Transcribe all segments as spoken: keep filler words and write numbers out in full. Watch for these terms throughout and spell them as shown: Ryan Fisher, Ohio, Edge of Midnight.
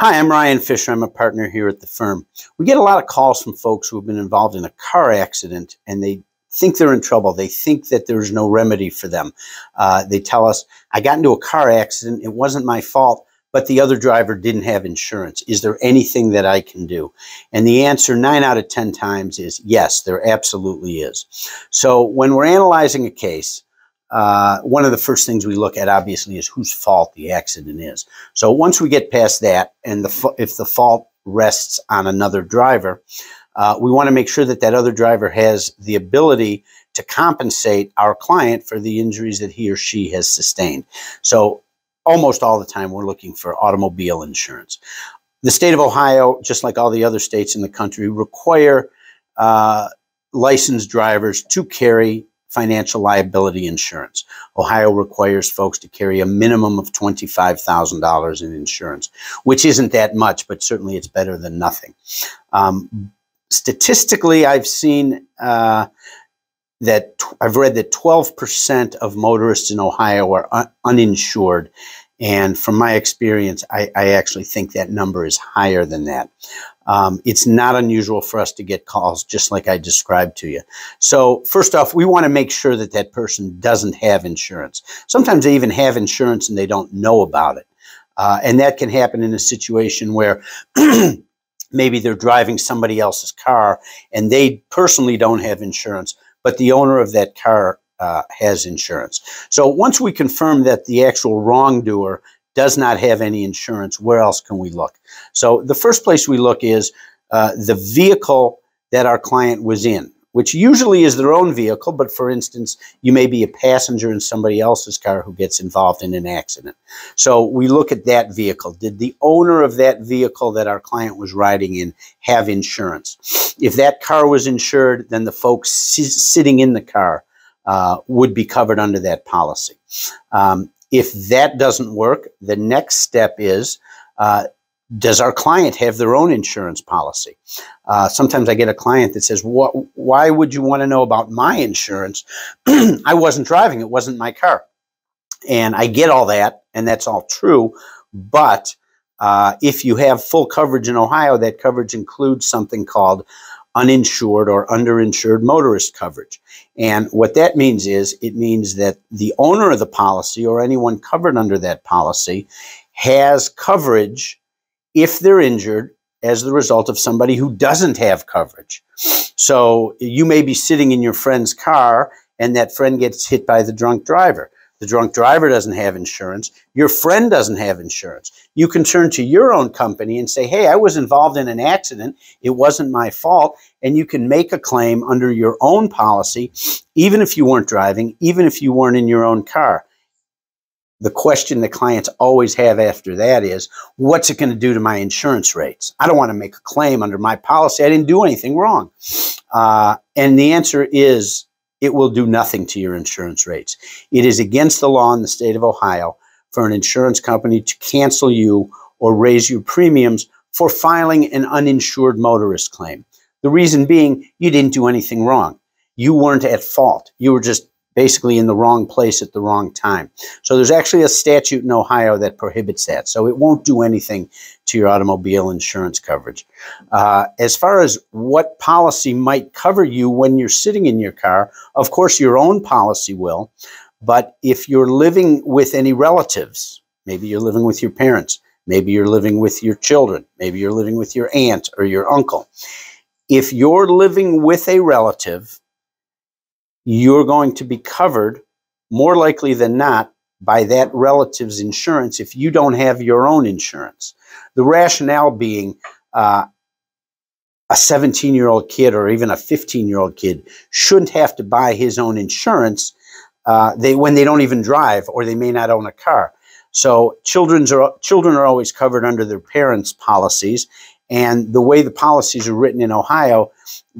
Hi, I'm Ryan Fisher. I'm a partner here at the firm. We get a lot of calls from folks who have been involved in a car accident, and they think they're in trouble. They think that there's no remedy for them. Uh, they tell us, I got into a car accident. It wasn't my fault, but the other driver didn't have insurance. Is there anything that I can do? And the answer nine out of ten times is yes, there absolutely is. So when we're analyzing a case, Uh, one of the first things we look at, obviously, is whose fault the accident is. So once we get past that, and the if the fault rests on another driver, uh, we want to make sure that that other driver has the ability to compensate our client for the injuries that he or she has sustained. So almost all the time, we're looking for automobile insurance. The state of Ohio, just like all the other states in the country, require uh, licensed drivers to carry financial liability insurance. Ohio requires folks to carry a minimum of twenty-five thousand dollars in insurance, which isn't that much, but certainly it's better than nothing. Um, statistically, I've seen uh, that I've read that twelve percent of motorists in Ohio are un uninsured. And from my experience, I, I actually think that number is higher than that. Um, it's not unusual for us to get calls just like I described to you. So first off, we want to make sure that that person doesn't have insurance. Sometimes they even have insurance and they don't know about it. Uh, and that can happen in a situation where maybe they're driving somebody else's car and they personally don't have insurance, but the owner of that car Uh, has insurance. So once we confirm that the actual wrongdoer does not have any insurance, where else can we look? So the first place we look is uh, the vehicle that our client was in, which usually is their own vehicle, but for instance, you may be a passenger in somebody else's car who gets involved in an accident. So we look at that vehicle. Did the owner of that vehicle that our client was riding in have insurance? If that car was insured, then the folks sitting in the car Uh, would be covered under that policy. Um, if that doesn't work, the next step is, uh, does our client have their own insurance policy? Uh, sometimes I get a client that says, "What? Why would you want to know about my insurance? I wasn't driving, it wasn't my car." And I get all that, and that's all true, but uh, if you have full coverage in Ohio, that coverage includes something called uninsured or underinsured motorist coverage. And what that means is it means that the owner of the policy or anyone covered under that policy has coverage if they're injured as the result of somebody who doesn't have coverage. So you may be sitting in your friend's car and that friend gets hit by the drunk driver. The drunk driver doesn't have insurance. Your friend doesn't have insurance. You can turn to your own company and say, hey, I was involved in an accident. It wasn't my fault. And you can make a claim under your own policy, even if you weren't driving, even if you weren't in your own car. The question that clients always have after that is, what's it going to do to my insurance rates? I don't want to make a claim under my policy. I didn't do anything wrong. Uh, and the answer is, it will do nothing to your insurance rates. It is against the law in the state of Ohio for an insurance company to cancel you or raise your premiums for filing an uninsured motorist claim. The reason being, you didn't do anything wrong. You weren't at fault. You were just basically in the wrong place at the wrong time. So there's actually a statute in Ohio that prohibits that. So it won't do anything to your automobile insurance coverage. Uh, as far as what policy might cover you when you're sitting in your car, of course your own policy will, but if you're living with any relatives, maybe you're living with your parents, maybe you're living with your children, maybe you're living with your aunt or your uncle. If you're living with a relative, you're going to be covered more likely than not by that relative's insurance if you don't have your own insurance. The rationale being uh, a seventeen-year-old kid or even a fifteen-year-old kid shouldn't have to buy his own insurance uh, they, when they don't even drive or they may not own a car. So children's are, children are always covered under their parents' policies. And the way the policies are written in Ohio,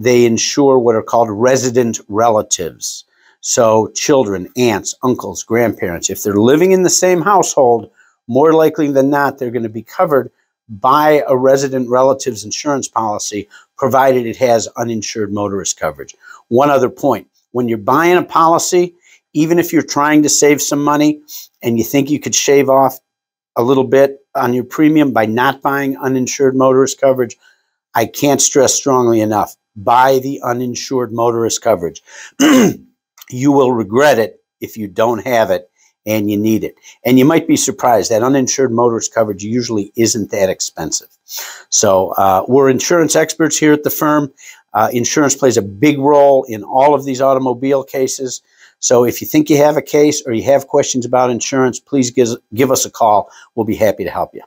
they insure what are called resident relatives. So children, aunts, uncles, grandparents, if they're living in the same household, more likely than not, they're going to be covered by a resident relative's insurance policy, provided it has uninsured motorist coverage. One other point, when you're buying a policy, even if you're trying to save some money and you think you could shave off a little bit on your premium by not buying uninsured motorist coverage, I can't stress strongly enough, buy the uninsured motorist coverage. You will regret it if you don't have it and you need it. And you might be surprised that uninsured motorist coverage usually isn't that expensive. So uh, we're insurance experts here at the firm. Uh, insurance plays a big role in all of these automobile cases. So if you think you have a case or you have questions about insurance, please give, give us a call. We'll be happy to help you.